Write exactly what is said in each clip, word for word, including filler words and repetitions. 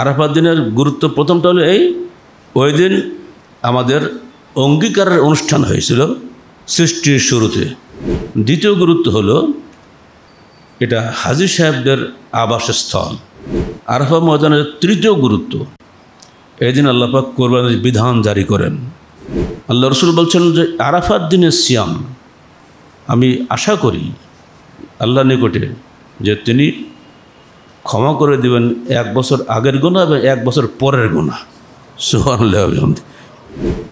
আরাফাত দিনের গুরুত্ব প্রথমটা হলো এই, ওই দিন আমাদের অঙ্গীকারের অনুষ্ঠান হয়েছিল সৃষ্টির শুরুতে। দ্বিতীয় গুরুত্ব হলো এটা হাজী সাহেবদের আবাসস্থল আরাফা ময়দানের। তৃতীয় গুরুত্ব, এই দিন আল্লাহ পাক কোরবানির বিধান জারি করেন। আল্লাহ রসুল বলছেন যে আরাফাত দিনের সিয়াম, আমি আশা করি আল্লাহ নিকটে যে তিনি ক্ষমা করে দেবেন এক বছর আগের গুণা এবং এক বছর পরের গুণা। সুবহানাল্লাহ।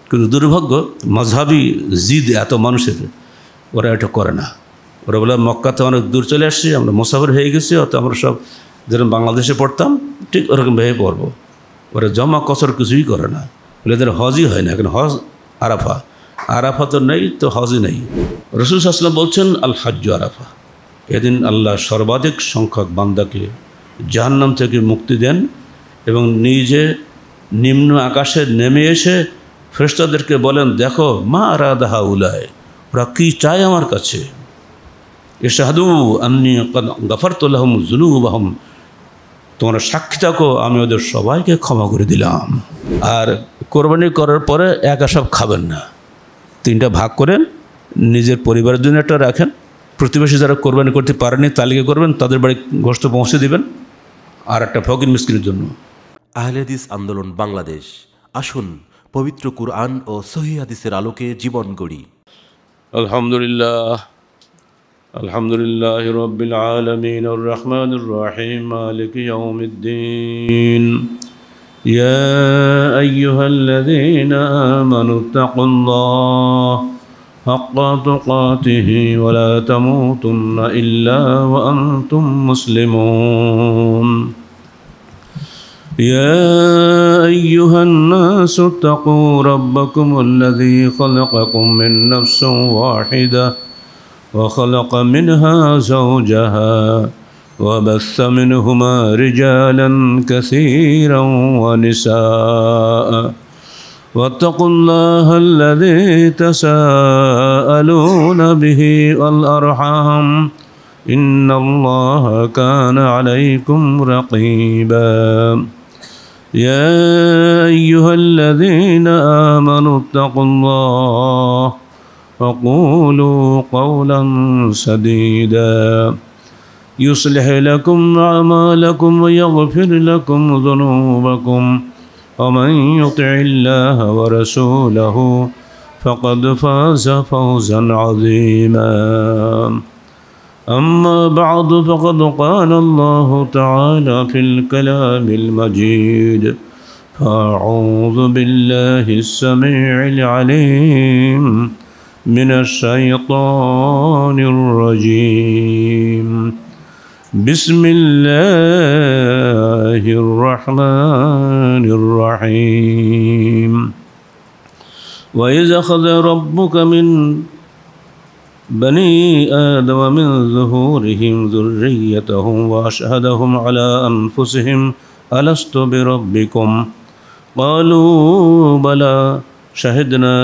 কিন্তু দুর্ভাগ্য মাযহাবি জিদ এত মানুষের, ওরা এটা করে না। ওরা বলে মক্কাতে অনেক দূর চলে আসছি, আমরা মুসাফির হয়ে গেছি, অত আমরা সব যেরকম বাংলাদেশে পড়তাম ঠিক ওরকমভাবে পড়বো। ওরা জমা কসর কিছুই করে না, বলে এদের হজই হয় না। কেন? হজ আরাফা, আরাফা তো নেই তো হজই নেই। রাসূল সাল্লাল্লাহু আলাইহি ওয়াসাল্লাম বলছেন আল হজ্জু আরাফা, এদিন আল্লাহ সর্বাধিক সংখ্যক বান্দাকে জাহান্নাম থেকে মুক্তি দেন এবং নিজে নিম্ন আকাশে নেমে এসে ফেরেশতাদেরকে বলেন, দেখো মা আরাদা হাউলায়, ওরা কী চায় আমার কাছে। ইশহাদু আন্নী কদ গফারতু লাহুম যুনুবাহুম, তোমরা সাক্ষী থাকো আমি ওদের সবাইকে ক্ষমা করে দিলাম। আর কোরবানি করার পরে একা সব খাবেন না, তিনটা ভাগ করেন, নিজের পরিবারের জন্য একটা রাখেন, প্রতিবেশী যারা কোরবানি করতে পারেনি তালিকা করবেন, তাদের বাড়ি গোশত পৌঁছে দিবেন, আর একটা ফকির মিসকিনের জন্য। আহলে হাদিস আন্দোলন বাংলাদেশ, আসুন পবিত্র কুরআন ও সহিহ হাদিসের আলোকে জীবন গড়ি। আলহামদুলিল্লাহ, আলহামদুলিল্লাহি রাব্বিল আলামিন, আর রহমানির রহিম, মালিকি ইয়াউমিদ্দিন। ইয়া আইয়ুহাল্লাযীনা আমানু তাকুল্লাহ হাক্কা তুকাতিহি ওয়া লা তামুতুন্না ইল্লা ওয়া আনতুম মুসলিমুন। يا أيها الناس اتقوا ربكم الذي خلقكم من نفس واحدة وخلق منها زوجها وبث منهما رجالا كثيرا ونساء واتقوا الله الذي تساءلون به والأرحام إن الله كان عليكم رقيبا يا أيها الذين آمنوا اتقوا الله وقولوا قولا سديدا يصلح لكم أعمالكم ويغفر لكم ذنوبكم ومن يطع الله ورسوله فقد فاز فوزا عظيما أما بعد فقد قال الله تعالى في الكلام المجيد فأعوذ بالله السميع العليم من الشيطان الرجيم بسم الله الرحمن الرحيم وإذ أخذ ربك من بني آدم من ظهورهم ذريتهم وأشهدهم على أنفسهم ألست بربكم قالوا بلى شهدنا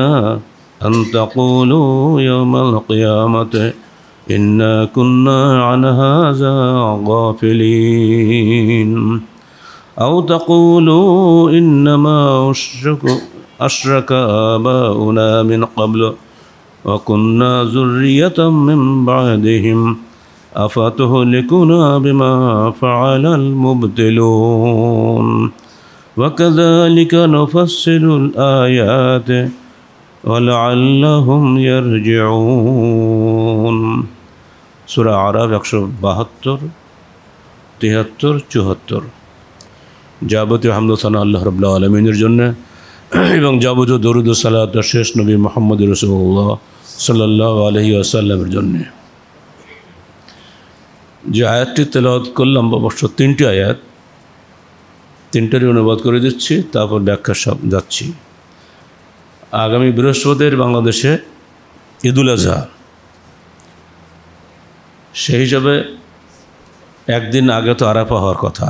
أن تقولوا يوم القيامة إنا كنا عن هذا غافلين أو تقولوا إنما أشرك آباؤنا من قبل وكنا ذرية من بعدهم أفتهلكنا بما فعل المبطلون وكذلك نفصل الآيات ولعلهم يرجعون سورة আরাফ একশো বাহাত্তর তিয়াত্তর চুয়াত্তর। যাবতীয় হামদ ও সানা আল্লাহ রাব্বুল আলামিনের জন্য এবং যাবতীয় দরুদ ও সালাত শেষ নবী মুহাম্মদ রাসূলুল্লাহ সাল্লাল্লাহু আলাইহি ওয়াসাল্লামের জন্য। যে আয়াতটি তেলাওয়াত করলাম, অবশ্য তিনটি আয়াত, তিনটারই অনুবাদ করে দিচ্ছি, তারপর ব্যাখ্যা সব যাচ্ছি। আগামী বৃহস্পতিবার বাংলাদেশে ঈদুল আজহা, সেই হিসাবে একদিন আগে তো আরাফা হওয়ার কথা।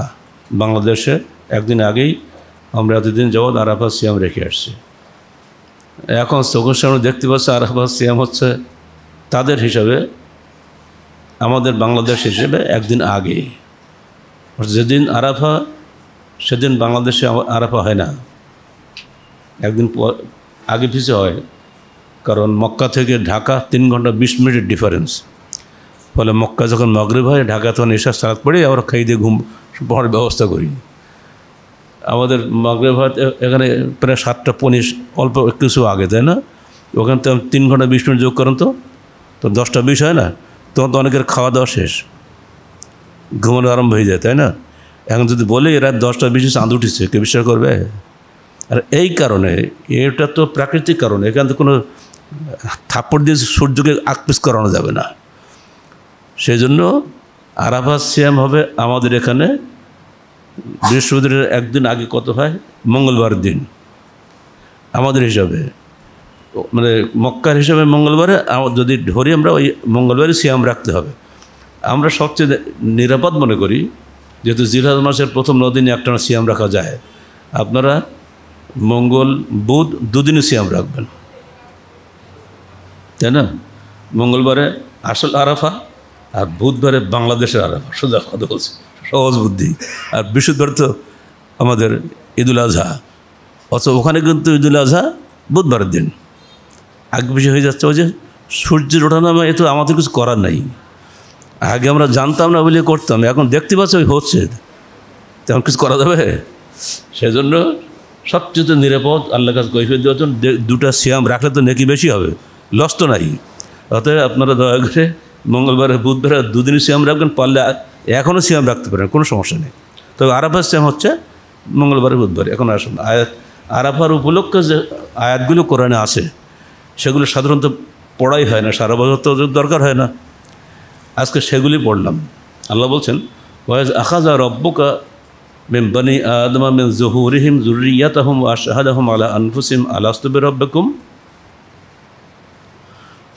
বাংলাদেশে একদিন আগেই আমরা এতদিন যাবৎ আরাফা সিয়াম রেখে আসছি। এখন চোখের সামনে দেখতে পাচ্ছি আরাফা সিয়াম হচ্ছে তাদের হিসাবে, আমাদের বাংলাদেশ হিসেবে একদিন আগে। যেদিন আরাফা সেদিন বাংলাদেশে আরাফা হয় না, একদিন আগে পিছে হয়। কারণ মক্কা থেকে ঢাকা তিন ঘন্টা বিশ মিনিটের ডিফারেন্স। ফলে মক্কা যখন মাগরিব হয়, ঢাকা তখন এশার সালাত পড়ে আবার খাই দিয়ে ঘুম পড়ার ব্যবস্থা করি। আমাদের মাগরিব হয় এখানে প্রায় সাতটা পনেরো, অল্প কিছু আগে, তাই না? ওখান থেকে তিন ঘন্টা বিশ মিনিট যোগ করেন তো তো দশটা বিশ হয় না? তখন তো অনেকের খাওয়া দাওয়া শেষ, ঘুমানো আরম্ভ হয়ে যায়, তাই না? এখন যদি বলে রাত দশটা বিশে চাঁদ উঠেছে, কে বিশ্বাস করবে? আর এই কারণে, এটা তো প্রাকৃতিক কারণে, এখান থেকে কোনো থাপ্পড় দিয়ে সূর্যকে আকপিস করানো যাবে না। সেই জন্য আরাফা সিয়াম হবে আমাদের এখানে বৃহস্পতিবার একদিন আগে, কত হয়? মঙ্গলবার দিন আমাদের হিসাবে, মানে মক্কার হিসাবে মঙ্গলবারে যদি ধরি আমরা, ওই মঙ্গলবারে সিয়াম রাখতে হবে। আমরা সবচেয়ে নিরাপদ মনে করি, যেহেতু জিলহজ মাসের প্রথম ন দিনে একটানা সিয়াম রাখা যায়। আপনারা মঙ্গল বুধ দুদিনে সিয়াম রাখবেন, তাই না? মঙ্গলবারে আসল আরাফা আর বুধবারে বাংলাদেশের আরাফা, সোজা কথা বলছি, সহজ বুদ্ধি। আর বৃহস্পতিবার তো আমাদের ঈদুল আজহা, অথচ ওখানে কিন্তু ঈদুল আজহা বুধবারের দিন। আগে বেশি হয়ে যাচ্ছে, ওই যে সূর্যের ওঠানো, এ তো আমাদের কিছু করার নাই। আগে আমরা জানতাম না বলে করতাম, এখন দেখতে পাচ্ছি ওই হচ্ছে, তেমন কিছু করা যাবে? সেজন্য সবচেয়ে নিরাপদ আল্লাহ কাছে কৈফিয়ত দেওয়ার জন্য দুটা সিয়াম রাখলে তো নেকি বেশি হবে, লস তো নাই। অতএব আপনারা দয়া করে মঙ্গলবারে বুধবারে দুদিনই সিয়াম রাখবেন, পারলে এখনও সিয়াম রাখতে পারেন, কোনো সমস্যা নেই। তবে আরাফার সিয়াম হচ্ছে মঙ্গলবারে বুধবারে। এখন আসুন, আয়াত আরাফার উপলক্ষে যে আয়াতগুলো কোরআনে আসে, সেগুলো সাধারণত পড়াই হয় না, সারা বছর তো দরকার হয় না। আজকে সেগুলি পড়লাম। আল্লাহ বলছেন, ওয়াজ আখাজা রব্বুকা মিন বনি আদমা মিন যুহুরিহিম যুররিয়াতাহুম ওয়া আশহাদাহুম আলা আনফুসিহিম আলাস্তু বিরব্বিকুম।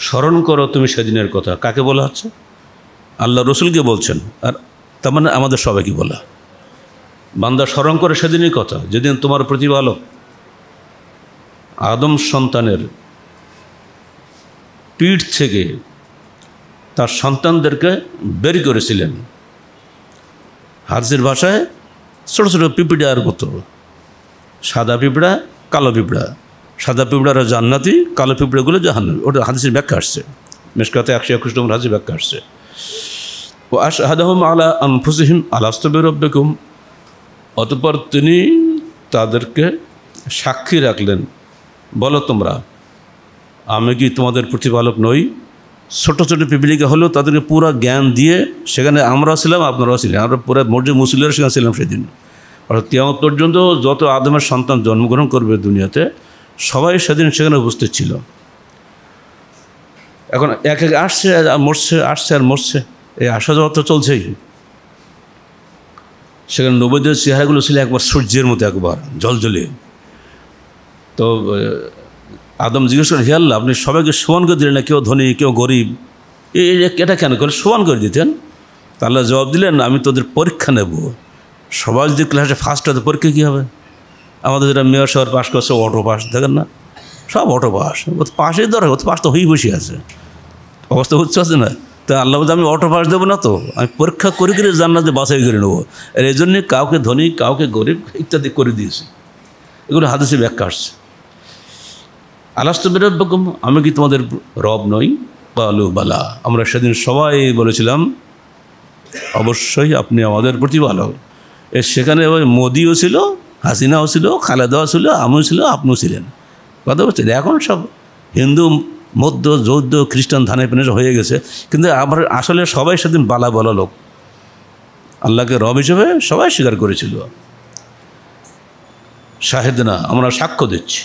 স্মরণ করো তুমি সেদিনের কথা। কাকে বলা হচ্ছে? আল্লাহ রসুলকে বলছেন, আর তার মানে আমাদের সবাইকে বলা। বান্দা স্মরণ করে সেদিনের কথা যেদিন তোমার প্রতিপালক আদম সন্তানের পিঠ থেকে তার সন্তানদেরকে বের করেছিলেন, হাদিসের ভাষায় ছোটো ছোটো পিঁপড়ার মতো, সাদা পিঁপড়া কালো পিঁপড়া, সাদা পিঁপড়ারা জান্নাতি, কালো পিঁপড়াগুলো জাহান্নামী। ওটা হাদিসের ব্যাখ্যা আসছে, মিশকাতে একশো একুশ নম্বর হাদিসের ব্যাখ্যা আসছে। ও আশহাদাহুম আলা আনফুসিহিম আলাস্তু বিরব্বিকুম, অতঃপর তিনি তাদেরকে সাক্ষী রাখলেন, বলো তোমরা আমি কি তোমাদের প্রতিপালক নই? ছোটো ছোটো পিপিলিকা হলেও তাদেরকে পুরো জ্ঞান দিয়ে, সেখানে আমরা ছিলাম, আপনারাও ছিলেন, আমরা পুরো মর্জি মুসলিমরা সেখানে ছিলাম সেদিন। অর্থাৎ কিয়ামত পর্যন্ত যত আদমের সন্তান জন্মগ্রহণ করবে দুনিয়াতে, সবাই সেদিন সেখানে উপস্থিত ছিল। এখন এক এক আসছে আর মরছে, আসছে আর মরছে, এই আসা যাওয়া তো চলছেই। সেখানে নবীদের চেহারাগুলো ছিল একবার সূর্যের মতো, একবার জলজলে। তো আদম জিজ্ঞেস করেন, হে আল্লাহ আপনি সবাইকে সমান করে দিলেন না, কেউ ধনী কেউ গরিব, এটা কেন করে সমান করে দিতেন? তা আল্লাহ জবাব দিলেন, আমি তোদের পরীক্ষা নেব, সবাই যদি ক্লাসে ফার্স্ট হয় তো পরীক্ষা কী হবে? আমাদের যারা মেয়র শহর পাস করছে, অটো পাস দেখেন না, সব অটো পাস, ও তো পাশেই দরকার, ও তো পাস তো হয়েই বসে আছে, অবস্থা হচ্ছে আছে না। তা আল্লাহ বলতে আমি অটো পাস দেবো না, তো আমি পরীক্ষা করে করে জান্নাতে বাছাই করে নেবো। আর এই জন্যে কাউকে ধনী কাউকে গরিব ইত্যাদি করে দিয়েছে। এগুলো হাদিসে ব্যাখ্যা আসছে। আলাস্তু বিরব্বিকুম, আমি কি তোমাদের রব নই? কালু বালা, আমরা সেদিন সবাই বলেছিলাম অবশ্যই আপনি আমাদের প্রতিপালক। এ সেখানে ওই মোদিও ছিল, হাসিনাও ছিল, খালেদাও ছিল, আমিও ছিল, আপনিও ছিলেন, কথা বলছেন। এখন সব হিন্দু মধ্য জৌদ্ধ খ্রিস্টান ধানে পেনে হয়ে গেছে, কিন্তু আবার আসলে সবাই সেদিন বালা বলা লোক, আল্লাহকে রব হিসেবে সবাই স্বীকার করেছিল। শাহেদনা, আমরা সাক্ষ্য দিচ্ছি।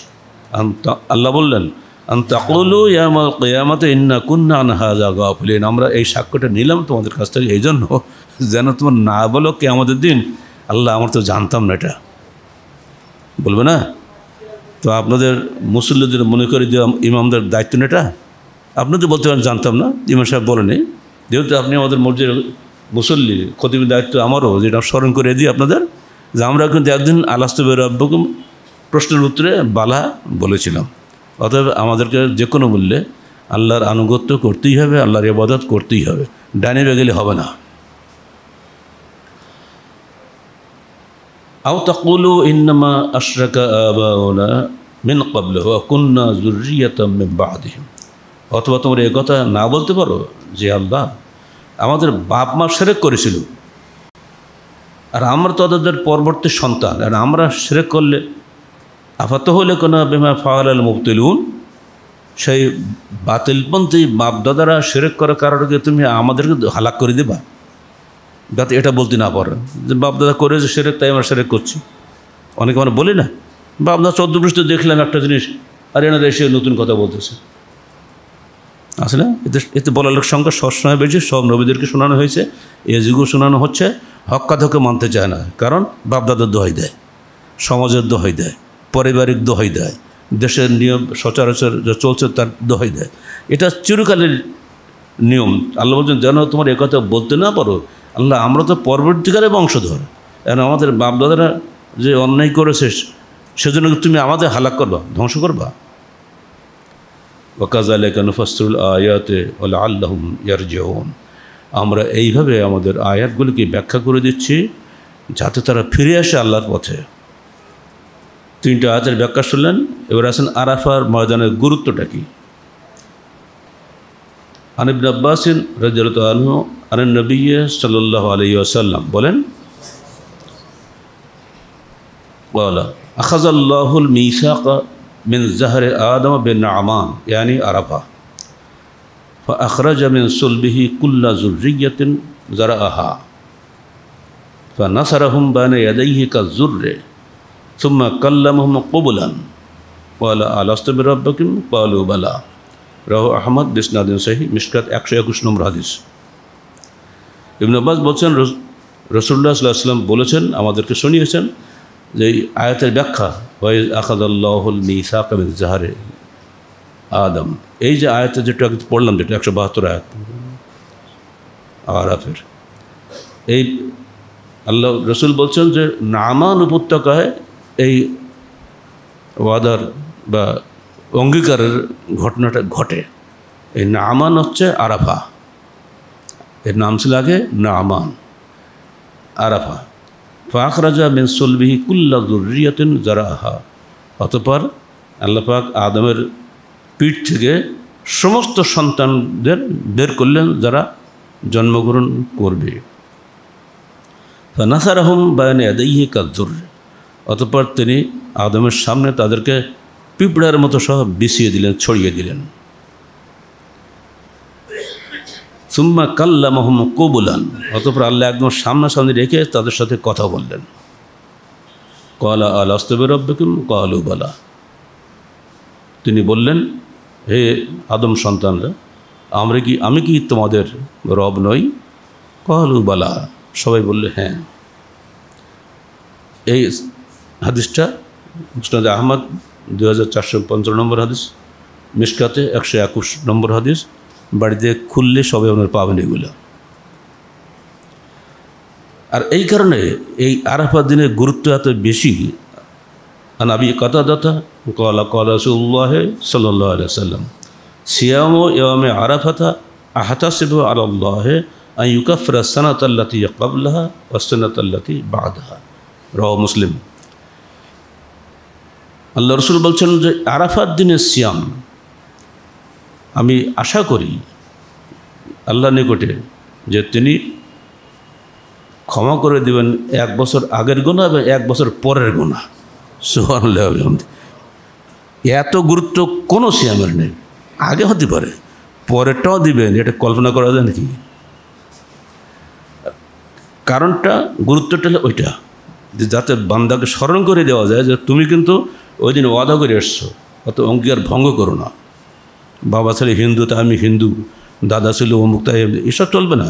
আল্লাহ বললেন, আনতাকুলু ইয়াউমাল কিয়ামাতি ইন্না কুন্না আন হাযা গাফিলিন, আমরা এই সাক্ষ্যটা নিলাম তোমাদের কাছ থেকে এই জন্য যেন তোমার না বলো কিয়ামতের দিন আল্লাহ আমরা তো জানতাম না, এটা বলবে না। তো আপনাদের মুসল্লিদের মনে করে যে ইমামদের দায়িত্ব না এটা, আপনি তো বলতে পারেন জানতাম না, ইমাম সাহেব বলেনি, যেহেতু আপনি আমাদের মসজিদের মুসল্লি, খতিবের দায়িত্ব আমারও, যেটা স্মরণ করে দিই আপনাদের যে আমরা কিন্তু একদিন আলাস্তু বিরব্বিকুম প্রশ্নের উত্তরে বালা বলেছিলাম। অতএব আমাদেরকে যে কোনো মূল্যে আল্লাহর আনুগত্য করতেই হবে, আল্লাহর ইবাদত করতেই হবে, ডাইনে গেলে হবে না। أو تقولوا إنما أشرك آباؤنا من قبل وكنا ذرية من بعدهم অথবা তোমরা এই কথা না বলতে পারো যে আল্লাহ আমাদের বাপ মা শিরক করেছিল আর আমরা তো তাদের পরবর্তী সন্তান আর আমরা শিরক করলে আফাতাহুলকুনা বিমা ফাআলাল মুবতিলুন সেই বাতিলপন্থী বাপ দাদারা শিরক করার কারণে তুমি আমাদেরকে হালাক করে দিবা যাতে এটা বলতে না পারো যে বাপ দাদা করেছে শিরক তাই আমরা শিরক করছি অনেকে মানে বলে না বাপ দাদা চৌদ্দ পৃষ্ঠ দেখলাম একটা জিনিস আর এনারা এসে নতুন কথা বলতেছে আসলে এতে বলার লোক সংখ্যা সবসময় বেশি সব নবীদেরকে শোনানো হয়েছে এ যুগও শোনানো হচ্ছে হক্কাধকে মানতে চায় না কারণ বাপদাদার দোহাই দেয় সমাজের দোহাই দেয় পারিবারিক দোহাই দেয় দেশের নিয়ম সচরাচর যা চলছে তার দোহাই দেয় এটা চিরকালের নিয়ম আল্লাহ বলছেন যেন তোমার একথা বলতে না পারো আল্লাহ আমরা তো পরবর্তীকালে বংশধর কারণ আমাদের বাপদাদারা যে অন্যায় করেছে সেজন্য তুমি আমাদের হালাক করবা ধ্বংস করবা وَكَذَلِكَ نُفَسِّرُ الْآيَاتِ وَلَعَلَّهُمْ يَرْجِعُونَ আমরা এইভাবে আমাদের আয়াতগুলিকে ব্যাখ্যা করে দিচ্ছি যাতে তারা ফিরে আসে আল্লাহর পথে তিনটা আয়াতের ব্যাখ্যা শুনলেন এবার আসেন আরাফার ময়দানের গুরুত্বটা কি আন ইবনে আব্বাস রাদিয়াল্লাহু আনহু আন নবী সাল্লাল্লাহু আলাইহি ওয়াসাল্লাম বলেন ওয়ালা আখাযাল্লাহুল মিসাকা من زهر آدم بن عمان يعني عرفة فأخرج من صلبه كل ذرية زرعها فنصرهم بين يديه كالزر ثم كلمهم قبلا قال ألست بربكم قالوا بلى رواه أحمد بإسناد صحيح مشكات একশ একুশ নম্বর হাদিস ইবনে আব্বাস বলেছেন রাসূলুল্লাহ সাল্লাল্লাহু আলাইহি ওয়াসাল্লাম বলেছেন আমাদেরকে শুনিয়েছেন যে আয়াতের ব্যাখ্যা ওয়াইজ আখাযাল্লাহুল মিসাক মিন জাহরি আদম এই যে আয়াত যেটা পড়লাম যেটা একশো বাহাত্তর আয়াত আরাফের এই আল্লাহ রসুল বলছেন যে নামান উপত্যকায় এই ওয়াদার বা অঙ্গীকারের ঘটনাটা ঘটে এই নামান হচ্ছে আরাফা এর নাম ছিল আগে নামান আরাফা ফাখরাজা মিন সুলবিহি কুল্লা যুররিয়াতিন যারাহা অতঃপর আল্লাহ পাক আদমের পিঠ থেকে সমস্ত সন্তানদের বের করলেন যারা জন্মগ্রহণ করবে ফানাসারাহুম বাইনা ইয়াদাইহি কাযুরর অতঃপর তিনি আদমের সামনে তাদেরকে পিঁপড়ার মতো সহ বিছিয়ে দিলেন ছড়িয়ে দিলেন সুম্মা কাল্লামাহুম কবুলান অতঃপর আল্লাহ একদম সামনাসামনি রেখে তাদের সাথে কথা বললেন ক্বালা আলাস্তু বিরাব্বিকুম ক্বালু বালা তিনি বললেন হে আদম সন্তানরা আমরা কি আমি কি তোমাদের রব নই ক্বালু বালা সবাই বললে হ্যাঁ এই হাদিসটা মুসনাদে আহমদ দুই হাজার চারশো পঞ্চান্ন নম্বর হাদিস মিশকাতে একশো একুশ নম্বর হাদিস বাড়িতে খুললে সবাই আপনার পাবেন এগুলো আর এই কারণে এই আরাফার দিনের গুরুত্ব এত বেশি আর আবি কাতাদাতা ক্বালা ক্বালা রাসূলুল্লাহ সাল্লাল্লাহু আলাইহি ওয়াসাল্লাম সিয়ামু ইয়ামে আরাফাতা আহতাসিবু আলাল্লাহ আন ইউকাফিরা সানাতাল্লাতী ক্বাবলাহা ওয়া সানাতাল্লাতী বা'দাহা রাওয়াহু মুসলিম আল্লাহ রাসূল বলছেন যে আরাফার দিনের সিয়াম আমি আশা করি আল্লাহ নিকটে যে তিনি ক্ষমা করে দেবেন এক বছর আগের গুনাহ এবং এক বছর পরের গুনাহ সুবহানাল্লাহ এত গুরুত্ব কোনো সিয়ামের নেই আগে হতে পারে পরেরটাও দিবেন এটা কল্পনা করা যায় নাকি কারণটা গুরুত্বটা হলো ওইটা যে যাতে বান্দাকে স্মরণ করে দেওয়া যায় যে তুমি কিন্তু ওই দিন ওয়াদা করে এসছো অত অঙ্গীকার ভঙ্গ করো না বাবা ছেলে হিন্দু তা আমি হিন্দু দাদা ছিল অমুক তাই এসব চলবে না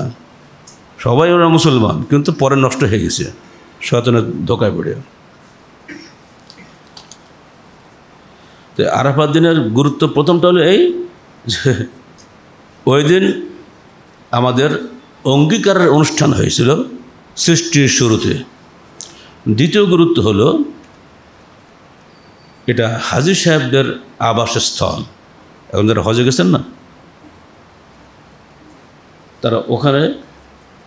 সবাই ওরা মুসলমান কিন্তু পরে নষ্ট হয়ে গেছে শয়তানের ধোকায় পড়ে তো আরাফাত দিনের গুরুত্ব প্রথমটা হলো এই যে ওই দিন আমাদের অঙ্গীকারের অনুষ্ঠান হয়েছিল সৃষ্টির শুরুতে দ্বিতীয় গুরুত্ব হলো এটা হাজী সাহেবদের আবাসস্থল এখন যারা হজে গেছেন না তারা ওখানে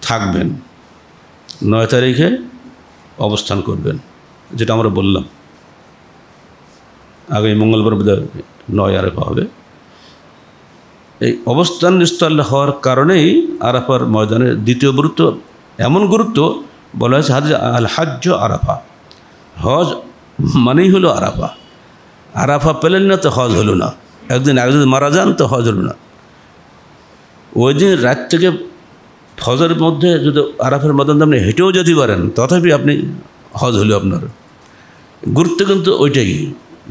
থাকবেন নয় তারিখে অবস্থান করবেন যেটা আমরা বললাম আগামী মঙ্গলবার বোধহয় নয় আরাফা হবে। এই অবস্থান নিশ্চল হওয়ার কারণেই আরাফার ময়দানের দ্বিতীয় গুরুত্ব এমন গুরুত্ব বলা হয়েছে হাজ আল হাজ্জ আরাফা, হজ মানেই হলো আরাফা। আরাফা পেলেন না তো হজ হলো না, একদিন আগে যদি মারা যান তো হজ হলো না। ওই দিন রাত থেকে হজের মধ্যে যদি আরাফার ময়দানে আপনি হেঁটেও যেতে পারেন তথাপি আপনি হজ হলো আপনার। গুরুত্ব কিন্তু ওইটাই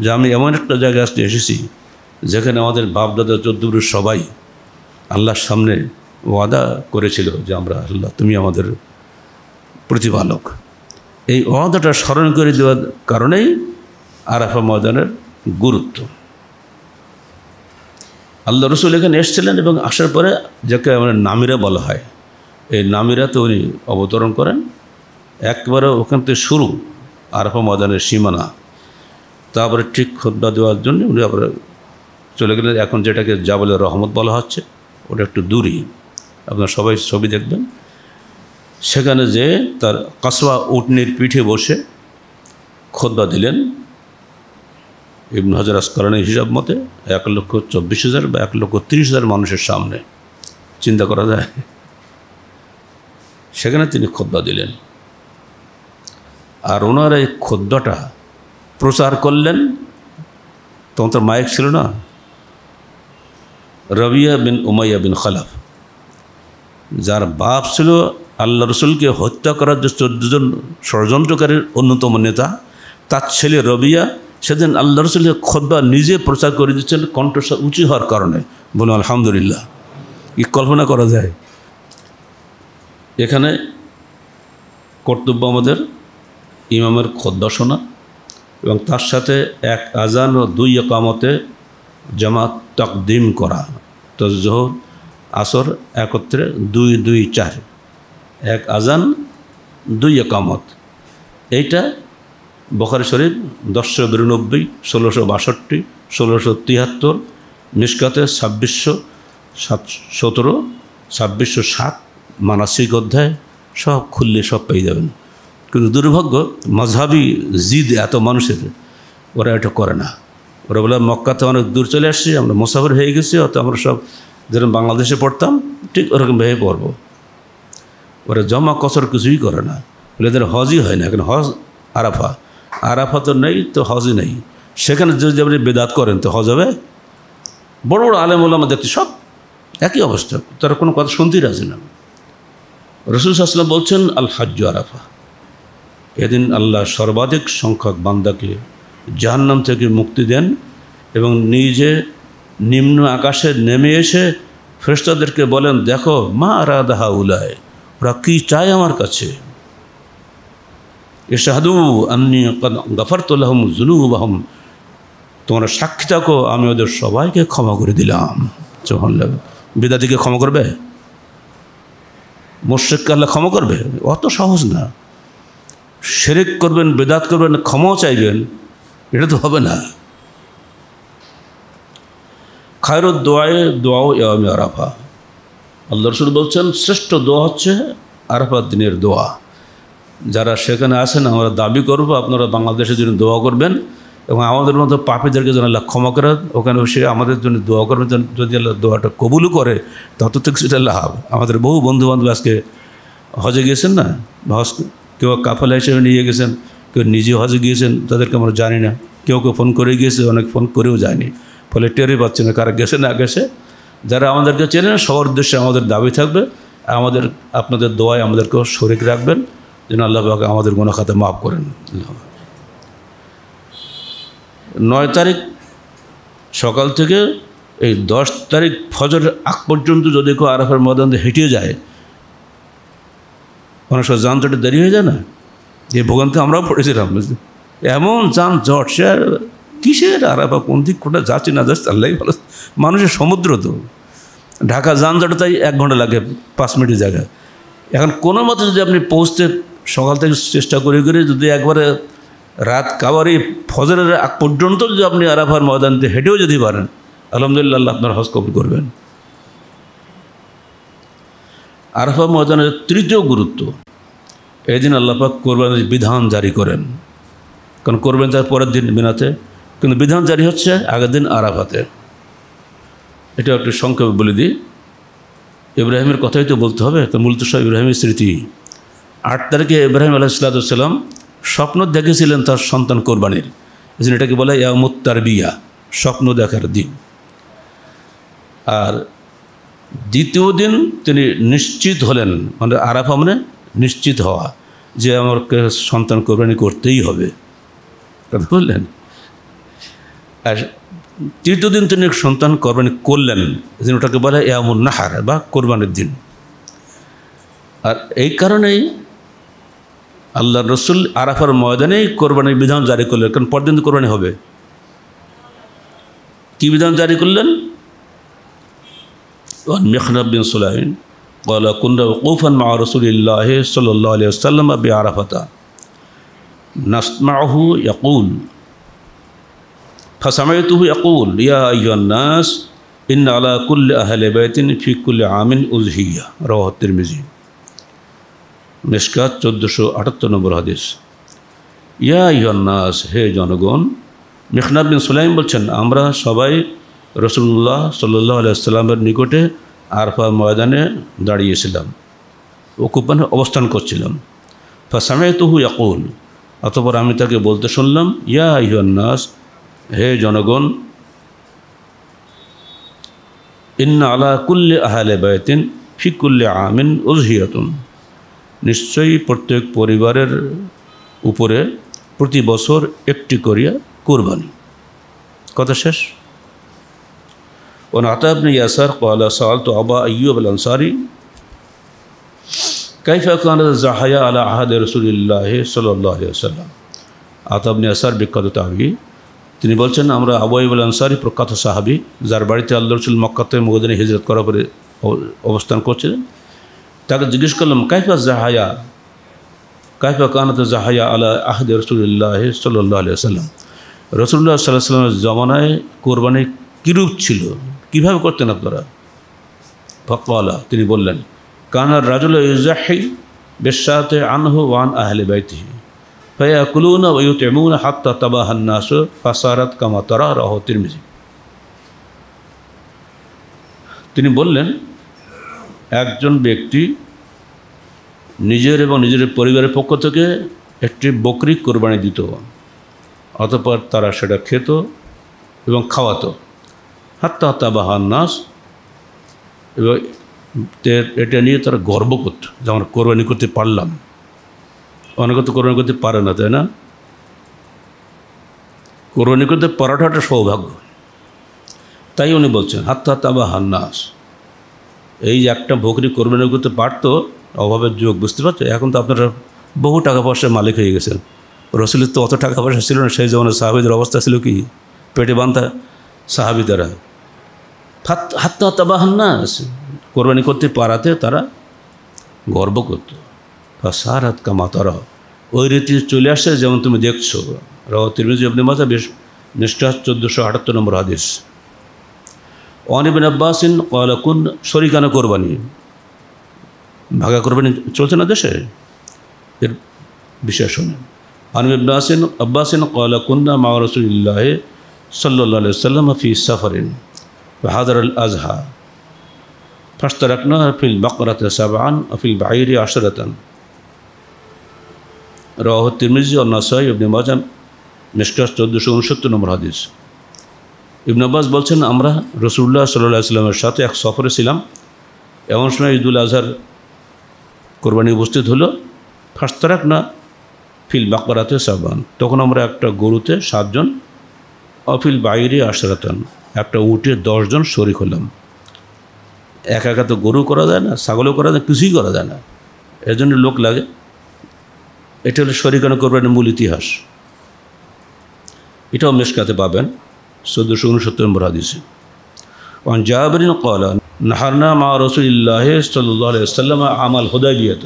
যে আমি এমন একটা জায়গায় আজকে এসেছি যেখানে আমাদের বাপ দাদা চৌদ্দপুরের সবাই আল্লাহর সামনে ওয়াদা করেছিল যে আমরা আল্লাহ তুমি আমাদের প্রতিপালক। এই ওয়াদাটা স্মরণ করে দেওয়ার কারণেই আরাফা ময়দানের গুরুত্ব। আল্লাহ রসুল এখানে এসেছিলেন এবং আসার পরে যাকে আমরা নামিরা বলা হয় এই নামিরাতে উনি অবতরণ করেন, একবারে ওখান থেকে শুরু আরাফা ময়দানের সীমানা। তারপরে ঠিক খুতবা দেওয়ার জন্য উনি আবার চলে গেলেন, এখন যেটাকে জাবলে রহমত বলা হচ্ছে ওটা একটু দূরই, আপনারা সবাই ছবি দেখবেন। সেখানে যে তার কাসওয়া উটনির পিঠে বসে খুতবা দিলেন ইবনে হাজার আসকালানীর হিসাব মতে এক লক্ষ চব্বিশ হাজার বা এক লক্ষ তিরিশ হাজার মানুষের সামনে, চিন্তা করা যায়। সেখানে তিনি খুতবা দিলেন আর ওনার এই খুতবাটা প্রচার করলেন। তখন তার মাইক ছিল না, রবিয়া বিন উমাইয়া বিন খালাফ, যার বাপ ছিল আল্লাহ রসুলকে হত্যা করার যে চোদ্দজন ষড়যন্ত্রকারীর অন্যতম নেতা, তার ছেলে রবিয়া সেদিন আল্লাহ রসুলকে খুতবা নিজে প্রচার করে দিচ্ছেন কণ্ঠস্বর উঁচু হওয়ার কারণে। বলুন আলহামদুলিল্লাহ, কি কল্পনা করা যায়। এখানে কর্তব্য আমাদের ইমামের খুতবা শোনা এবং তার সাথে এক আজান ও দুই ইকামতে জামাত তাকদিম করা। তো যোহর আসর একত্রে দুই দুই চার, এক আজান দুই ইকামত। এইটা বুখারী শরীফ দশশো বিরানব্বই, ষোলোশো বাষট্টি, ষোলোশো তিয়াত্তর, মিশকাতে ছাব্বিশশো সাত সতেরো, ছাব্বিশশো সাত, মানাসিক অধ্যায় সব খুললে সব পেয়ে যাবেন। কিন্তু দুর্ভাগ্য মাঝহাবি জিদ এত মানুষের, ওরা এটা করে না। ওরা বলে মক্কাতে অনেক দূর চলে আসছি, আমরা মুসাফির হয়ে গেছি, অত আমরা সব যেরকম বাংলাদেশে পড়তাম ঠিক ওরকমভাবে পড়ব। ওরা জমা কসর কিছুই করে না, বলে এদের হজই হয় না। এখন হজ আরাফা, আরাফা তো নেই তো হজই নেই। সেখানে যদি আপনি বেদাত করেন তো হজ হবে? বড় বড় আলেম ওলামা দেখছি সব একই অবস্থা, তারা কোনো কথা শুনতেই রাজি না। রসুল সাল্লাল্লাহু আলাইহি ওয়াসাল্লাম বলছেন আল হাজ্জু আরাফা, এদিন আল্লাহ সর্বাধিক সংখ্যক বান্দাকে জাহান্নাম থেকে মুক্তি দেন এবং নিজে নিম্ন আকাশে নেমে এসে ফেরেশতাদেরকে বলেন দেখো মা আরাদাহা উলায়, ওরা কী চায় আমার কাছে। ইশহাদু আন্নী কদ গফারতু লাহুম যুনুবাহুম, তোমরা সাক্ষী থাকো আমি ওদের সবাইকে ক্ষমা করে দিলাম। সুবহানাল্লাহ, বিদাতিকে ক্ষমা করবে? মুশরিককে আল্লাহ ক্ষমা করবে? অত সহজ না। শিরক করবেন, বেদাত করবেন, ক্ষমাও চাইবেন, এটা তো হবে না। খায়রুদ দোয়ায়ে দোয়াও ইয়াউমে আরাফা, আল্লাহ রাসূল বলছেন শ্রেষ্ঠ দোয়া হচ্ছে আরাফাত দিনের দোয়া। যারা সেখানে আছেন আমরা দাবি করব আপনারা বাংলাদেশের জন্য দোয়া করবেন এবং আমাদের মতো পাপীদেরকে যেন আল্লাহ ক্ষমা করে, ওখানে সে আমাদের জন্য দোয়া করবেন। যদি আল্লাহ দোয়াটা কবুলও করে তত থেকে সেটা লাভ। আমাদের বহু বন্ধুবান্ধব আজকে হজে গিয়েছেন না, হজ কেউ কাফেলা হিসেবে নিয়ে গেছেন, কেউ নিজে হজে গিয়েছেন, তাদেরকে আমরা জানি না। কেউ কেউ ফোন করে গিয়েছে, অনেক ফোন করেও যায়নি, ফলে টেরই পাচ্ছে না কারা গেছে না গেছে। যারা আমাদেরকে চেনে না সবার উদ্দেশ্যে আমাদের দাবি থাকবে আমাদের আপনাদের দোয়ায় আমাদেরকেও শরিক রাখবেন যেন আল্লাহ পাক আমাদের গুনাহ খাতা মাফ করেন। নয় তারিখ সকাল থেকে এই দশ তারিখ ফজর আগ পর্যন্ত যদি কেউ আরাফার ময়দানে হেঁটে যায় অনেক সময় যানজটে দেরি হয়ে যায় না? এই ভোগান্তে আমরাও পড়েছিলাম, এমন যান জট সে আর কিসের আরাফা কোন দিক কোনটা যাচ্ছে না যাচ্ছে আল্লাহই ভালো। মানুষের সমুদ্র তো ঢাকা যানজটে তাই এক ঘন্টা লাগে পাঁচ মিনিটের জায়গায়। এখন কোনো মতে যদি আপনি পৌঁছতে সকাল থেকে চেষ্টা করে করে যদি একবারে রাত কাবারি ফজরের আগ পর্যন্ত যদি আপনি আরাফার ময়দানতে হেঁটেও যেতে পারেন আলহামদুলিল্লাহ আল্লাহ আপনার হজ কবুল করবেন। আরাফা ময়দানের তৃতীয় গুরুত্ব, এদিন আল্লাহ পাক কুরবানির বিধান জারি করেন। কারণ করবেন যার পরের দিন মিনাতে, কিন্তু বিধান জারি হচ্ছে আগের দিন আরাফাতে। এটা একটু সংক্ষেপে বলে দিই, ইব্রাহিমের কথাই তো বলতে হবে, তো মূলত সব ইব্রাহিমের স্মৃতি। আট তারিখে ইব্রাহিম আলাইহিস সালাম স্বপ্ন দেখেছিলেন তার সন্তান কোরবানির, এই জন্য এটাকে বলে ইয়াউমুত তারবিয়া, স্বপ্ন দেখার দিন। আর দ্বিতীয় দিন তিনি নিশ্চিত হলেন, মানে আরাফা মানে নিশ্চিত হওয়া, যে আমাকে সন্তান কোরবানি করতেই হবে, কথা বললেন। আর তৃতীয় দিন তিনি সন্তান কোরবানি করলেন, এই জন্য ওটাকে বলে ইয়ামুন নাহার বা কোরবানির দিন। আর এই কারণেই আল্লাহ রসুল আরাফার ময়দানেই কোরবানির বিধান জারি করলেন, কারণ পরদিন কোরবানি হবে। কী বিধান জারি করলেন? وعن مخنب بن سليم قال كنا وقوفا مع رسول الله صلى الله عليه وسلم بعرفة نسمعه يقول فسمعته يقول يا أيها الناس إن على كل أهل بيت في كل عام أضحية رواه الترمذي মিশকাত চোদ্দশো আটাত্তর নম্বর হাদিস। ইয়া আইয়ুহান নাস, হে জনগণ। মিখনাব বিন সুলাইম বলছেন, আমরা সবাই রাসূলুল্লাহ সাল্লাল্লাহু আলাইহি ওয়াসাল্লামের নিকটে আরাফা ময়দানে দাঁড়িয়েছিলাম, ওকুপানে অবস্থান করছিলাম। ফাসামাইতুহু ইয়াকুল, অতঃপর আমি তাকে বলতে শুনলাম, ইয়া আইয়ুহান নাস, হে জনগণ। ইন্না আলা কুল্লি আহলে বাইতিন ফি কুল্লি আমিন উযহিয়াতুন, নিশ্চয়ই প্রত্যেক পরিবারের উপরে প্রতি বছর একটি করিয়া কুরবানি। কথা শেষ। আতা ইবনে ইয়াসার قال سألت أبا أيوب الأنصاري كيف كان الضحايا على عهد رسول الله صلى الله عليه وسلم। আতা ইবনে ইয়াসার বিখ্যাত তাবেঈ, তিনি বলছেন, আমরা আবু আইয়ুব আল আনসারী প্রখ্যাত সাহাবী, যার বাড়িতে আল্লাহর রাসূল মক্কা থেকে মদিনায় হিজরত করার পরে অবস্থান করছিলেন। তাকে জিজ্ঞেস করলাম, কাইফা জাহায়া, কাইফা কানাত জাহায়া আলা আহদি রাসূলুল্লাহ সাল্লাল্লাহু আলাইহি ওয়াসাল্লাম, রাসূলুল্লাহ সাল্লাল্লাহু আলাইহি ওয়াসাল্লামের জমানায় কুরবানি কিরূপ ছিল, কিভাবে করতেন আপনারা? ফাকালা, তিনি বললেন, কানার রাজুলু ইউযাহি বিশাতে আনহু ওয়ান আহলি বাইতিহি ফায়াকুলুনা ওয়া ইউতিমুনা হাত্তা তাবাহান নাস ফাসারাত কামা তারা রাহু তিরমিজি। তিনি বললেন, একজন ব্যক্তি নিজের এবং নিজের পরিবারের পক্ষ থেকে একটি বকরি কোরবানি দিত, অতঃপর তারা সেটা খেত এবং খাওয়াতো, হাত্তা তাবাহান নাস, এবং এটা নিয়ে তারা গর্ব করত যে আমরা কোরবানি করতে পারলাম। অনেকে তো কোরবানি করতে পারে না, তাই না? কোরবানি করতে পারাটা একটা সৌভাগ্য। তাই উনি বলছেন, হাত্তা তাবাহান নাস, এই যে একটা বকরি কোরবানি করতে পারতো অভাবের যুগ, বুঝতে পারছো? এখন তো আপনারা বহু টাকা পয়সার মালিক হয়ে গেছেন, রসুলের তো অত টাকা পয়সা ছিল না সেই জমানার, সাহাবিদের অবস্থা ছিল কি পেটে বাঁধা সাহাবিদারা। হাত্তা তাবাহান্নাস, কোরবানি করতে পারাতে তারা গর্ব করত। ফাসারাত কামা তারা, ওই রীতি চলে আসছে যেমন তুমি দেখছো। রাওয়াহু তিরমিজি ইবনে মাজাহ মিশকাত চোদ্দশো আটাত্তর নম্বর হাদিস। ওয়ান ইবনে আব্বাস قال কুন শরিকানা কোরবানি, ভাগা কোরবানি চলছে না দেশে, এর বিশেষ শুনে। ওয়ান ইবনে আব্বাস আব্বাস قال কুননা মা রাসূলিল্লাহ সাল্লাল্লাহু আলাইহি ওয়াসাল্লাম ফি সাফারিন ফাহাদার আল আযহা ফাশতারাকনা ফিল বাকরাতি সাবআন ওয়া ফিল বাঈরি আশরাতান রাওয়াহু তিরমিজি ওয়া নাসাঈ ইবনে মাজাহ মিশকাত চোদ্দশো উনসত্তর নম্বর হাদিস। ইবনে আব্বাস বলছেন, আমরা রাসূলুল্লাহ সাল্লাল্লাহু আলাইহি ওয়াসাল্লামের সাথে এক সফরে ছিলাম, এমন সময় ঈদুল আজহার কোরবানি উপস্থিত হলো। ফাশতারাকনা ফিল বাকরাতে সাবান, তখন আমরা একটা গরুতে সাতজন, অফিল বাইরে আশরাতান, একটা উটে দশজন শরিক হলাম। একা একা তো গরু করা যায় না, ছাগলও করা যায় না, কিছুই করা যায় না, এর জন্য লোক লাগে। এটা হলো শরিকানা কোরবানির মূল ইতিহাস, এটাও মিশকাতে পাবেন চোদ্দশো উনসত্তর নম্বর হাদিসে। ওয়ান জাবিরিন قال نحرنا مع رسول الله صلى الله عليه وسلم عام الحديبية,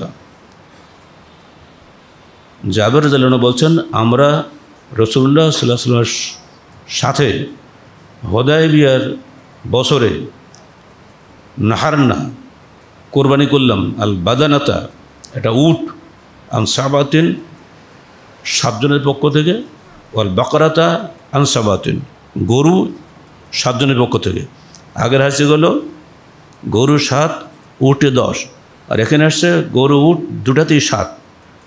জাবির রাদিয়াল্লাহু আনহু বলছেন, আমরা রাসূলুল্লাহ সাল্লাল্লাহু আলাইহি ওয়াসাল্লামের সাথে হুদায়বিয়ার বছরে নাহারনা কোরবানি করলাম, আল বাদানাতা, এটা উট, আন সাবাতিন, সাতজনের পক্ষ থেকে, والبقرة عن سبعة গরু সাত জনের পক্ষ থেকে আগের হাসি গেল গরু সাত উটে দশ আর এখানে আসছে গরু উট দুটাতেই সাত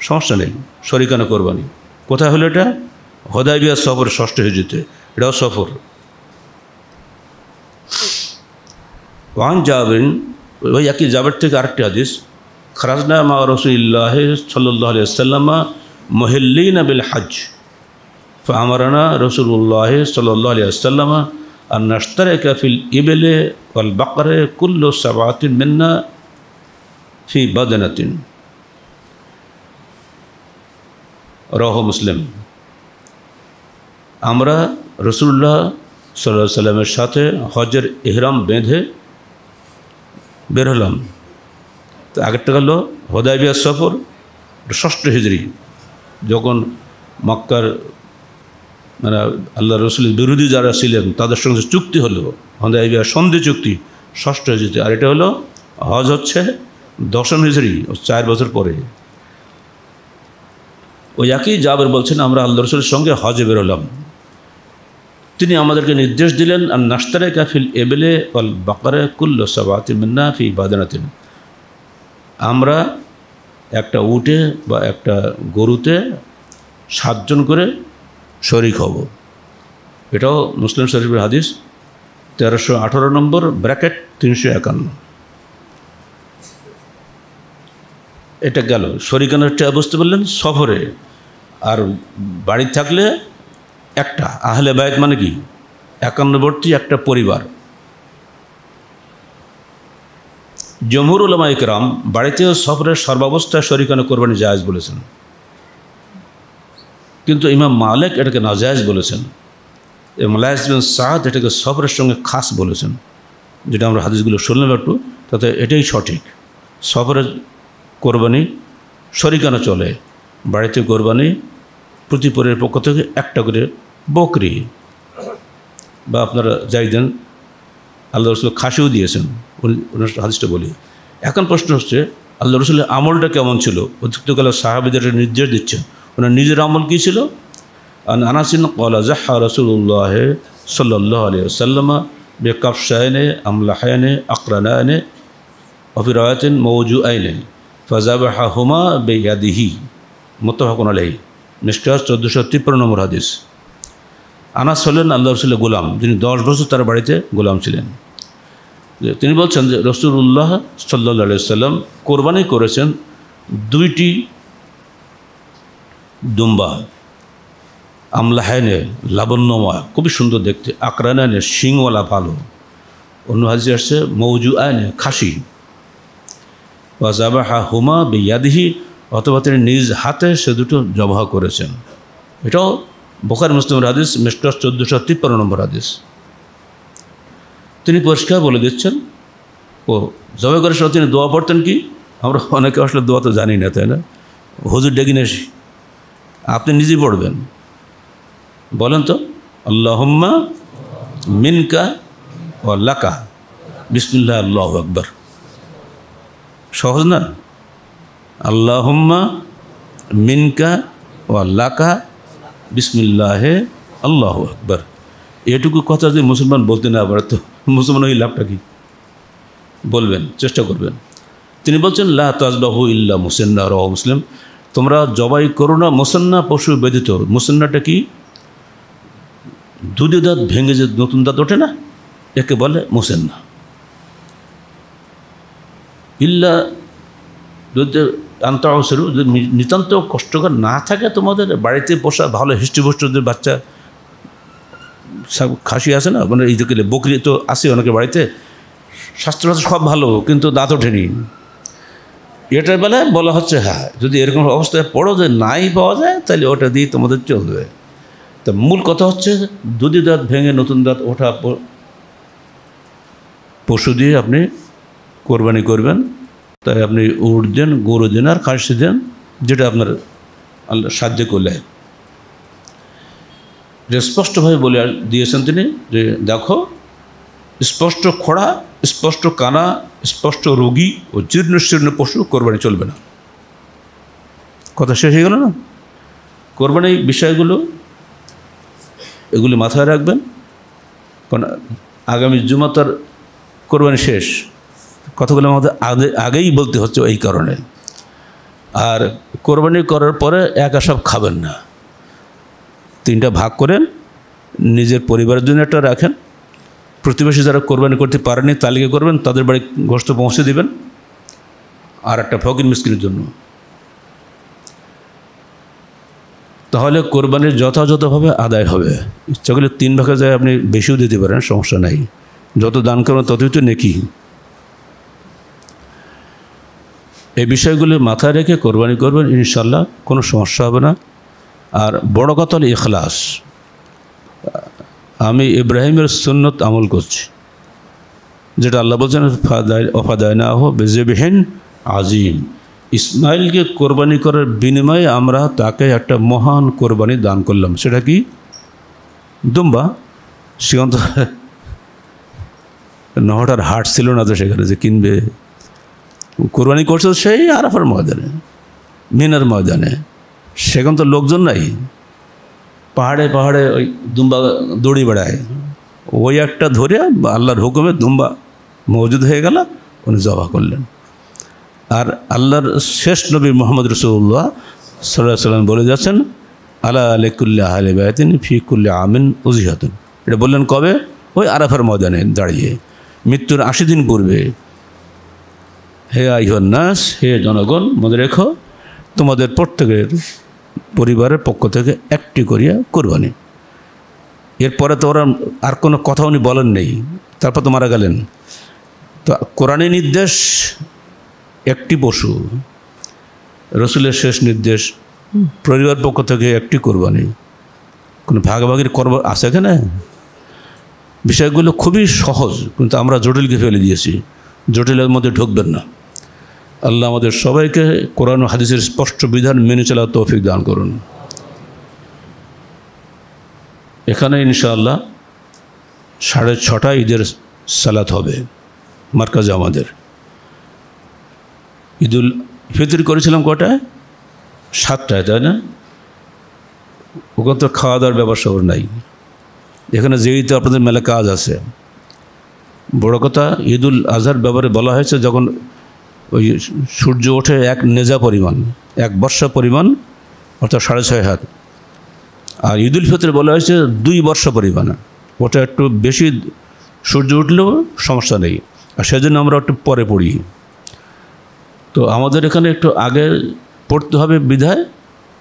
সমস্যা নেই শরীকানা কুরবানি কোথায় হলো এটা হুদায়বিয়া সফর ষষ্ঠ হিজরিতে এটা সফর ওয়ান জাবির ওই একই জাবির থেকে আরেকটি হাদিস খরাজনা মা রাসূলুল্লাহ সাল্লাল্লাহু আলাইহি ওয়াসাল্লাম মুহিল্লিনা বিল হজ فأمرنا رسول الله صلى الله عليه وسلم أن نشترك في الإبل والبقر كل سبعة منا في بدنة رواه مسلم আমরা রাসূলুল্লাহ সাল্লাল্লাহু আলাইহি সাল্লামের সাথে হজের ইহরাম বেঁধে বের হলাম তো আগেরটা গেল হুদায়বিয়া সফর ষষ্ঠ হিজরি যখন মক্কার মানে আল্লাহর রাসূলের বিরোধী যারা ছিলেন তাদের সঙ্গে চুক্তি হলো হুদায়বিয়া সন্ধি চুক্তি ষষ্ঠ হিজরিতে আর এটা হলো হজ হচ্ছে দশম হিজরি চার বছর পরে ওই একই জাবের বলছেন আমরা আল্লাহর রাসূলের সঙ্গে হজে বের হলাম তিনি আমাদেরকে নির্দেশ দিলেন আন নাশতারিকা ফিল ইবলি ওয়াল বাকরা কুল্লু সাবাতি মিন্না ফি বাদানাতিন আমরা একটা উটে বা একটা গরুতে সাতজন করে شريك হব এটাও মুসলিম শরীফের হাদিস তেরোশো আঠারো নম্বর ব্র্যাকেট তিনশো একান্ন এটা গেল শরীকানার একটা বুঝতে বললেন সফরে আর বাড়ি থাকলে একটা আহলে বাইত মানে কি একান্নবর্তী একটা পরিবার জমহুর উলামা ইকরাম বাড়িতেও সফরের সর্বাবস্থায় শরীকানা কুরবানি জায়েজ বলেছেন কিন্তু ইমাম মালিক এটাকে নাজায়েজ বলেছেন ইমাম লাইস বিন সাদ এটাকে সফরের সঙ্গে খাস বলেছেন যেটা আমরা হাদিসগুলো শুনলাম একটু তাতে এটাই সঠিক সফরের কুরবানি শরীকানা চলে বাড়িতে কুরবানি প্রতি পরিবারের পক্ষ থেকে একটা করে বকরি বা আপনারা যাই দেন আল্লাহ রসুল খাসিও দিয়েছেন ওনার হাদিসটা বলি এখন প্রশ্ন হচ্ছে আল্লাহ রসুলের আমলটা কেমন ছিল অতিরিক্তকালে সাহাবিদের নির্দেশ দিচ্ছেন ওনার নিজের আমল কী ছিল আন আনাস ইবনে ক্বালা যাহা রাসূলুল্লাহ সাল্লাল্লাহু আলাইহি ওয়াসাল্লাম বিকাফশাইনে আমলাহাইনে আকরানাইনে ওয়া ফি রাওয়াতিন মাওজুআইনে ফাযাবাহাহুমা বিয়াদিহি মুত্তাফাকুন আলাইহি মিশকাত চোদ্দশো তিপ্পান্ন নম্বর হাদিস আনাস হলেন আল্লাহর রাসূলের গোলাম যিনি দশ বছর তার বাড়িতে গোলাম ছিলেন তিনি বলছেন যে রাসূলুল্লাহ সাল্লাল্লাহু আলাইহি ওয়াসাল্লাম কুরবানি করেছেন দুইটি দুম্বা আমলাহাইনে লাবণ্যময় খুবই সুন্দর দেখতে আকরানাইনে শিংওয়ালা ভালো অন্য হাদিসে আসছে মৌজু আইনে খাসি ওয়াজাবাহা হুমা বিয়াদিহি অথবা তিনি নিজ হাতে সে দুটো জবাহ করেছেন এটাও বুখারী মুসলিমের হাদিস মিশকাত চোদ্দশো তিপ্পান্ন নম্বর হাদিস তিনি পরিষ্কার বলে দিচ্ছেন ও জবাই করার সময় তিনি দোয়া পড়তেন কি আমরা অনেকে আসলে দোয়া তো জানি না তাই না হুজুর ডেকে নিয়ে আসি আপনি নিজে পড়বেন বলেন তো আল্লাহুম্মা মিনকা ওয়া লাকা বিসমিল্লাহ আল্লাহু আকবার সহজ না আল্লাহুম্মা মিনকা ওয়া লাকা বিসমিল্লাহ আল্লাহু আকবার এটুকু কথা যদি মুসলমান বলতে না পারে তো মুসলমান ওই লাভটা কি বলবেন চেষ্টা করবেন তিনি বলছেন লা তাজবাহু ইল্লা মুসন্না রাহু মুসলিম তোমরা জবাই করো না মুসন্না পশু ব্যতীত মুসন্নাটা কি দুধে দাঁত ভেঙে যে নতুন দাঁত ওঠে না একে বলে মুসন্না ইল্লা যদি আন্তঃসরু যদি নিতান্ত কষ্টকর না থাকে তোমাদের বাড়িতে পোষা ভালো হিষ্টপুষ্টদের বাচ্চা সব খাসি আছে না মানে এই দিকে বকরি তো আছে অনেকে বাড়িতে স্বাস্থ্য সব ভালো কিন্তু দাঁত ওঠেনি এটার বেলায় বলা হচ্ছে হ্যাঁ যদি এরকম অবস্থায় পড়ো যে নাই পাওয়া যায় তাহলে ওটা দিয়ে তোমাদের চলবে তা মূল কথা হচ্ছে দুধি দাঁত ভেঙে নতুন দাঁত ওঠা পশু দিয়ে আপনি কোরবানি করবেন তাই আপনি উট দেন গরু দেন আর খাসি দেন যেটা আপনার আল্লাহ সাহায্য করলে যে স্পষ্টভাবে বলে দিয়েছেন তিনি যে দেখো স্পষ্ট খোড়া স্পষ্ট কানা স্পষ্ট রোগী ও জীর্ণ শীর্ণ পশু কোরবানি চলবে না কথা শেষ হয়ে গেল না কোরবানি বিষয়গুলো এগুলি মাথায় রাখবেন। কারণ আগামী জুমা তার কোরবানি শেষ, কতগুলো আমাদের আগেই বলতে হচ্ছে এই কারণে। আর কোরবানি করার পরে একা সব খাবেন না, তিনটা ভাগ করেন, নিজের পরিবারের জন্য একটা রাখেন, প্রতিবেশী যারা কোরবানি করতে পারেনি তালিকা করবেন, তাদের বাড়ি গোশত পৌঁছে দিবেন, আর একটা ফকির মিসকিনের জন্য। তাহলে কোরবানির যথাযথভাবে আদায় হবে। ইচ্ছা করলে তিন ভাগে যায় আপনি বেশিও দিতে পারেন, সমস্যা নাই, যত দান করবেন ততই তো নেকি। এই বিষয়গুলো মাথায় রেখে কোরবানি করবেন, ইনশাল্লাহ কোনো সমস্যা হবে না। আর বড় কথা হলো ইখলাস, আমি ইব্রাহিমের সুন্নত আমল করছি, যেটা আল্লাহ বলছেন ওফাদায়না হো বেজেবিহীন আজিম, ইসমাইলকে কোরবানি করার বিনিময়ে আমরা তাকে একটা মহান কোরবানি দান করলাম। সেটা কি? দুম্বা। সেখান তো নহটার হাট ছিল না, তো সেখানে যে কিনবে। কোরবানি করছে সেই আরাফার ময়দানে, মিনার ময়দানে, সেখান তো লোকজন নাই, পাহাড়ে পাহাড়ে ওই দুম্বা দৌড়ি বেড়ায়, ওই একটা ধরে আল্লাহর হুকুমে দুম্বা মজুদ হয়ে গেল, উনি জবা করলেন। আর আল্লাহর শেষ নবী মোহাম্মদ রসুল্লাহ সাল্লাহ সাল্লাম বলে যাচ্ছেন আলা আলিকুল্লাহ আলি বায়তিন ফিকুল্লা আমিন উজিহাতুন। এটা বললেন কবে? ওই আরাফার ময়দানে দাঁড়িয়ে, মৃত্যুর আশি দিন পূর্বে। হে আইহান নাস, হে জনগণ, মনে রেখো তোমাদের প্রত্যেকের পরিবারের পক্ষ থেকে একটি করিয়া কোরবানি। এরপরে তো ওরা আর কোনো কথা উনি বলেন নেই, তারপর তো মারা গেলেন। তো কোরআনের নির্দেশ একটি পশু, রসুলের শেষ নির্দেশ পরিবার পক্ষ থেকে একটি কোরবানি, কোনো ভাগাভাগির করবার আছে এখানে? বিষয়গুলো খুবই সহজ, কিন্তু আমরা জটিলকে ফেলে দিয়েছি। জটিলের মধ্যে ঢুকবেন না। আল্লাহ আমাদের সবাইকে কোরআন ও হাদিসের স্পষ্ট বিধান মেনে চলার তৌফিক দান করুন। এখানে ইনশাআল্লাহ সাড়ে ছটা ঈদের সালাত হবে মার্কাজে। আমাদের ঈদুল ফিতর করেছিলাম কটায়? সাতটায়, তাই না? ওখানে তো খাওয়া দাওয়ার ব্যবস্থা নাই। এখানে যেহেতু আপনাদের মেলা কাজ আছে, বড় কথা ঈদুল আজহার ব্যাপারে বলা হয়েছে যখন ওই সূর্য ওঠে এক নেজা পরিমাণ, এক বর্ষা পরিমাণ, অর্থাৎ সাড়ে ছয় হাত। আর ঈদুল ফিতরে বলা হয়েছে দুই বর্ষা পরিমাণ, ওটা একটু বেশি সূর্য উঠলেও সমস্যা নেই, আর সেজন্য আমরা একটু পরে পড়ি। তো আমাদের এখানে একটু আগে পড়তে হবে বিধায়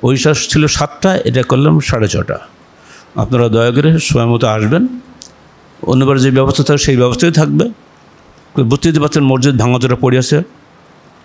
ওই শ্বাস ছিল সাতটা, এটা করলাম সাড়ে ছটা। আপনারা দয়া করে সময় মতো আসবেন, অন্যবার যে ব্যবস্থা থাকে সেই ব্যবস্থাই থাকবে। বুঝতে দিতে পারছেন মসজিদ ভাঙাচোরা পড়ে আছে,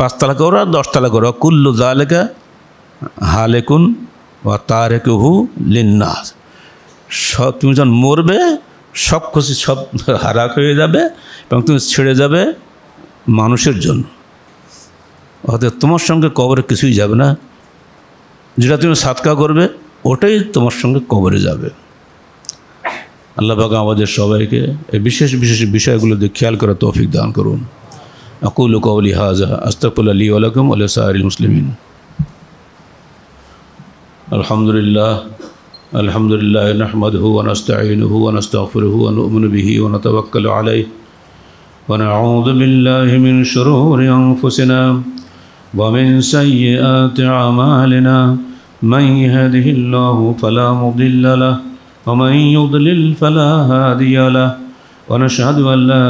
পাঁচতলা করো আর দশতলা করো, কুল্লু যা লেখা হালেকুন বা তারেকে হু লিন্না, সব তুমি যখন মরবে সব খুশি সব হারাক হয়ে যাবে এবং তুমি ছেড়ে যাবে মানুষের জন্য। অর্থাৎ তোমার সঙ্গে কবরে কিছুই যাবে না, যেটা তুমি সাদকা করবে ওটাই তোমার সঙ্গে কবরে যাবে। আল্লাহ পাক আমাদের সবাইকে এই বিশেষ বিশেষ বিষয়গুলোতে খেয়াল করার তৌফিক দান করুন। আকুলু কওলি হাযা আস্তাগফিরু লি ওয়া লাকুম ওয়া লিসাইরিল মুসলিমিন। আলহামদুলিল্লাহ আলহামদুলিল্লাহ নাহমাদুহু ওয়া নাস্তাঈনুহু ওয়া নাস্তাগফিরুহু ওয়া নু'মিনু বিহি ওয়া নাতাওয়াক্কালু আলাইহি ওয়া নাউযু বিল্লাহি মিন শুরুরি আনফুসিনা ومن سيئات أعمالنا من يهده الله فلا مضل له ومن يضلل فلا هادي له ونشهد أن لا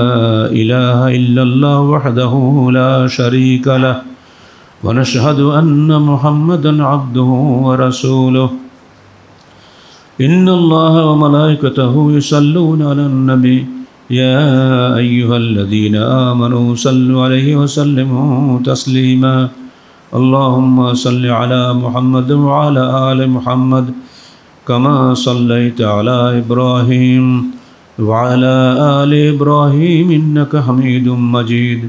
إله إلا الله وحده لا شريك له ونشهد أن محمدا عبده ورسوله إن الله وملائكته يصلون على النبي يا أيها الذين آمنوا صلوا عليه وسلموا تسليما اللهم صل على محمد وعلى آل محمد كما صليت على إبراهيم وعلى آل إبراهيم إنك حميد مجيد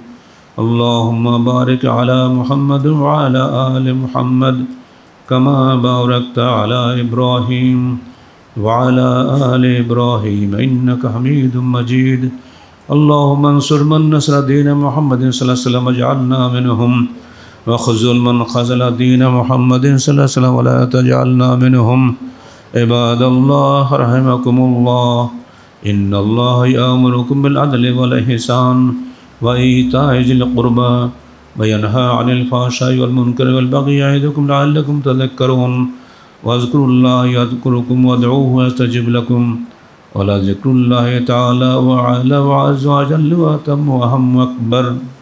اللهم بارك على محمد وعلى آل محمد كما باركت على إبراهيم وعلى آل إبراهيم إنك حميد مجيد اللهم انصر من نصر دين محمد صلى الله عليه وسلم اجعلنا منهم وخذل من خذل دين محمد صلى الله عليه وسلم ولا تجعلنا منهم عباد الله رحمكم الله إن الله يأمركم بالعدل والإحسان وإيتاء ذي القربى وينهى عن الفحشاء والمنكر والبغي يعظكم لعلكم تذكرون واذكروا الله يذكركم وادعوه يستجب لكم ولذكر الله تعالى وعلى وعز وجل وأتم وأهم أكبر.